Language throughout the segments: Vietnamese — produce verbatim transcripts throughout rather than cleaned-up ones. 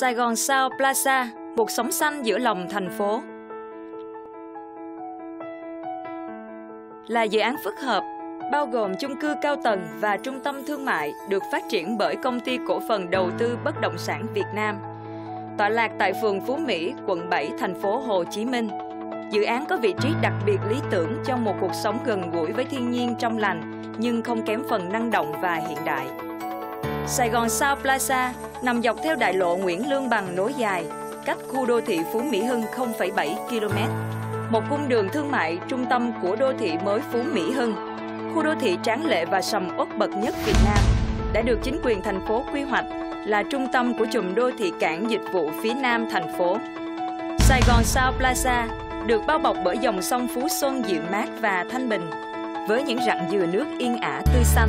Sài Gòn South Plaza, một sống xanh giữa lòng thành phố, là dự án phức hợp bao gồm chung cư cao tầng và trung tâm thương mại được phát triển bởi Công ty Cổ phần Đầu tư bất động sản Việt Nam, tọa lạc tại phường Phú Mỹ, quận bảy, thành phố Hồ Chí Minh. Dự án có vị trí đặc biệt lý tưởng cho một cuộc sống gần gũi với thiên nhiên trong lành nhưng không kém phần năng động và hiện đại. Sài Gòn South Plaza nằm dọc theo đại lộ Nguyễn Lương Bằng nối dài, cách khu đô thị Phú Mỹ Hưng không phẩy bảy ki lô mét, một cung đường thương mại trung tâm của đô thị mới Phú Mỹ Hưng, khu đô thị tráng lệ và sầm uất bậc nhất Việt Nam, đã được chính quyền thành phố quy hoạch là trung tâm của chùm đô thị cảng dịch vụ phía nam thành phố. Sài Gòn South Plaza được bao bọc bởi dòng sông Phú Xuân dịu mát và thanh bình, với những rặng dừa nước yên ả tươi xanh.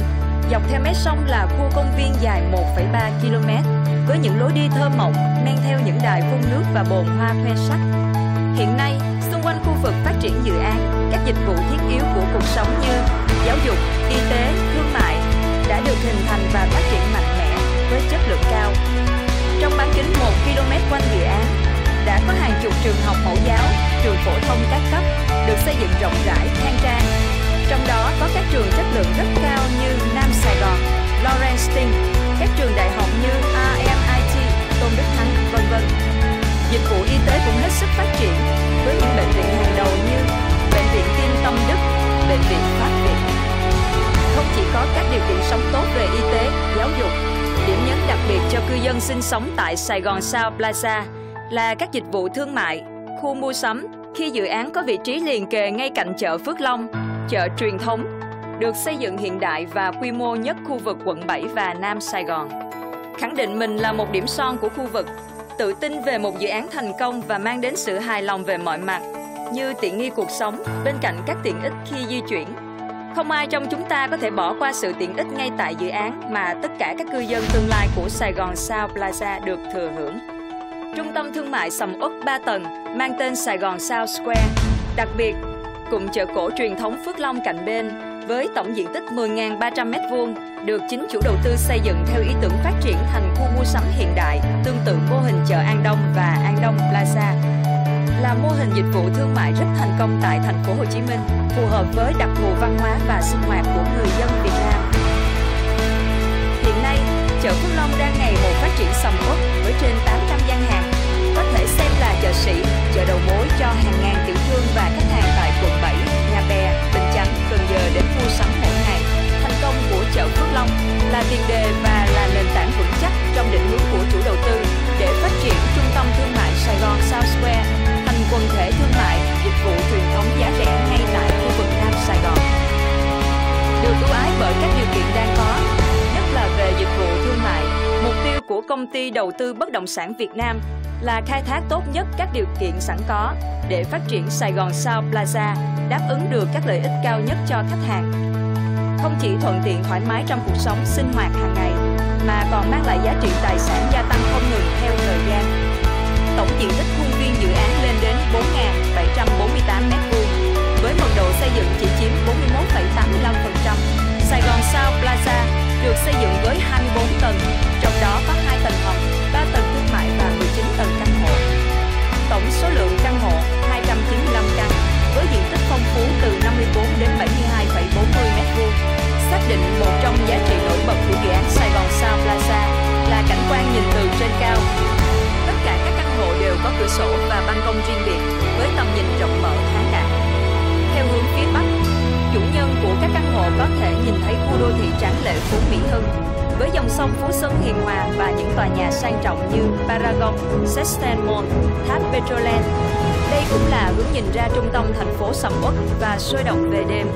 Dọc theo mé sông là khu công viên dài một phẩy ba ki lô mét với những lối đi thơ mộng men theo những đài phun nước và bồn hoa khoe sắc. Hiện nay, xung quanh khu vực phát triển dự án, các dịch vụ thiết yếu của cuộc sống như giáo dục, y tế, thương mại đã được hình thành và phát triển mạnh mẽ với chất lượng cao. Trong bán kính một ki lô mét quanh dự án, đã có hàng chục trường học mẫu giáo, trường phổ thông các cấp được xây dựng rộng rãi, khang trang. Trong đó có các trường chất lượng rất cao như Nam Sài Gòn, Lawrence, các trường đại học như rờ em i tê, Tôn Đức Thắng, vân vân. Dịch vụ y tế cũng hết sức phát triển với những bệnh viện hàng đầu như Bệnh viện Tim Tâm Đức, Bệnh viện Pháp Việt. Không chỉ có các điều kiện sống tốt về y tế, giáo dục, điểm nhấn đặc biệt cho cư dân sinh sống tại Sài Gòn South Plaza là các dịch vụ thương mại, khu mua sắm khi dự án có vị trí liền kề ngay cạnh chợ Phước Long, chợ truyền thống, được xây dựng hiện đại và quy mô nhất khu vực quận bảy và Nam Sài Gòn. Khẳng định mình là một điểm son của khu vực, tự tin về một dự án thành công và mang đến sự hài lòng về mọi mặt, như tiện nghi cuộc sống bên cạnh các tiện ích khi di chuyển. Không ai trong chúng ta có thể bỏ qua sự tiện ích ngay tại dự án mà tất cả các cư dân tương lai của Sài Gòn South Plaza được thừa hưởng. Trung tâm thương mại sầm uất ba tầng mang tên Sài Gòn South Square, đặc biệt cụm chợ cổ truyền thống Phước Long cạnh bên với tổng diện tích mười nghìn ba trăm mét vuông được chính chủ đầu tư xây dựng theo ý tưởng phát triển thành khu mua sắm hiện đại tương tự mô hình chợ An Đông và An Đông Plaza, là mô hình dịch vụ thương mại rất thành công tại thành phố Hồ Chí Minh, phù hợp với đặc thù văn hóa và sinh hoạt của người dân Việt Nam. Hiện nay, chợ Phước Long đang ngày một phát triển sầm uất với trên tám trăm gian hàng, có thể xem là chợ sỉ, chợ đầu mối cho hàng ngàn tiểu thương và khách hàng tại quận bảy, Nhà Bè, Bình Chánh, Cần Giờ đến mua sắm mỗi ngày. Thành công của chợ Phước Long là tiền đề và là nền tảng vững chắc trong định hướng của chủ đầu tư để phát triển trung tâm thương mại Sài Gòn South Square thành quần thể thương mại, dịch vụ truyền thống giá rẻ ngay tại khu vực Nam Sài Gòn. Được ưu ái bởi các điều kiện đang có, nhất là về dịch vụ thương mại, mục tiêu của Công ty Đầu tư bất động sản Việt Nam là khai thác tốt nhất các điều kiện sẵn có để phát triển Sài Gòn South Plaza đáp ứng được các lợi ích cao nhất cho khách hàng. Không chỉ thuận tiện thoải mái trong cuộc sống sinh hoạt hàng ngày, mà còn mang lại giá trị tài sản gia tăng không ngừng theo thời gian. Tổng diện tích khuôn viên dự án lên đến bốn nghìn bảy trăm bốn mươi tám mét vuông, với mật độ xây dựng chỉ chiếm bốn mươi mốt phẩy tám mươi lăm phần trăm. Sài Gòn South Plaza được xây dựng với hai mươi bốn tầng, trong đó có hai tầng hầm, ba tầng thương mại và mười chín tầng căn hộ. Tổng số lượng căn hộ hai trăm chín mươi lăm căn với diện tích phong phú từ năm mươi tư đến bảy mươi hai phẩy bốn mươi mét vuông. Xác định một trong giá trị nổi bật của dự án Sài Gòn South Plaza là cảnh quan nhìn từ trên cao. Tất cả các căn hộ đều có cửa sổ và ban công riêng biệt với tầm nhìn rộng mở thoáng đạt. Theo hướng phía bắc, chủ nhân của các căn hộ có thể nhìn thấy khu đô thị tráng lệ Phú Mỹ Hưng với dòng sông Phú Xuân hiền hòa và những tòa nhà sang trọng như Paragon, Sestan Mall, Tháp Petronas. Đây cũng là hướng nhìn ra trung tâm thành phố sầm uất và sôi động về đêm.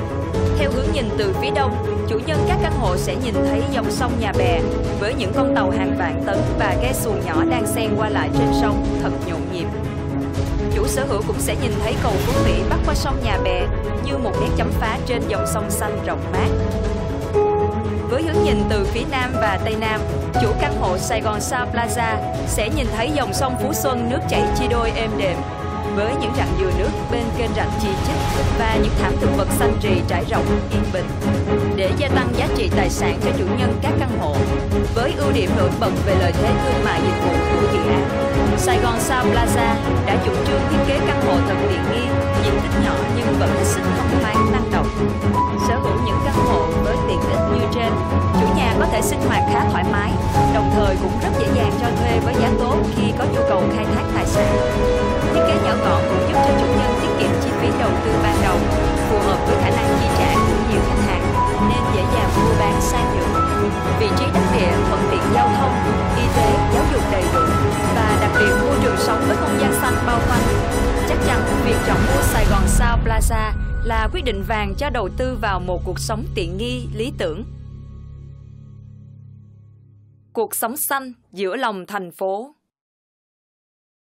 Theo hướng nhìn từ phía đông, chủ nhân các căn hộ sẽ nhìn thấy dòng sông Nhà Bè với những con tàu hàng vạn tấn và ghe xuồng nhỏ đang xen qua lại trên sông thật nhộn nhịp. Chủ sở hữu cũng sẽ nhìn thấy cầu Phú Mỹ bắc qua sông Nhà Bè như một nét chấm phá trên dòng sông xanh rộng mát. Với hướng nhìn từ phía nam và tây nam, chủ căn hộ Sài Gòn South Plaza sẽ nhìn thấy dòng sông Phú Xuân nước chảy chia đôi êm đềm, với những rặng dừa nước bên kênh rạch chi chít và những thảm thực vật xanh rì trải rộng yên bình. để gia tăng giá trị tài sản cho chủ nhân các căn hộ. Với ưu điểm nổi bật về lợi thế thương mại dịch vụ của dự án, Sài Gòn South Plaza đã chủ trương thiết kế căn hộ thật tiện nghi, diện tích nhỏ nhưng vẫn hết sức thông thoáng, năng động. Sở hữu những căn hộ với tiện ích như trên, chủ nhà có thể sinh hoạt khá thoải mái, đồng thời cũng rất dễ dàng cho thuê với giá tốt khi có nhu cầu khai thác tài sản. Thiết kế nhỏ gọn cũng giúp cho chủ nhân tiết kiệm chi phí đầu tư ban đầu, phù hợp với khả năng chi trả của nhiều khách hàng nên dễ dàng mua bán sang nhượng. Vị trí đắc địa thuận tiện giao thông, y tế, giáo dục đầy đủ và đặc biệt môi trường sống với không gian xanh bao quanh. Chắc chắn việc chọn mua Sài Gòn South Plaza là quyết định vàng cho đầu tư vào một cuộc sống tiện nghi, lý tưởng. Cuộc sống xanh giữa lòng thành phố.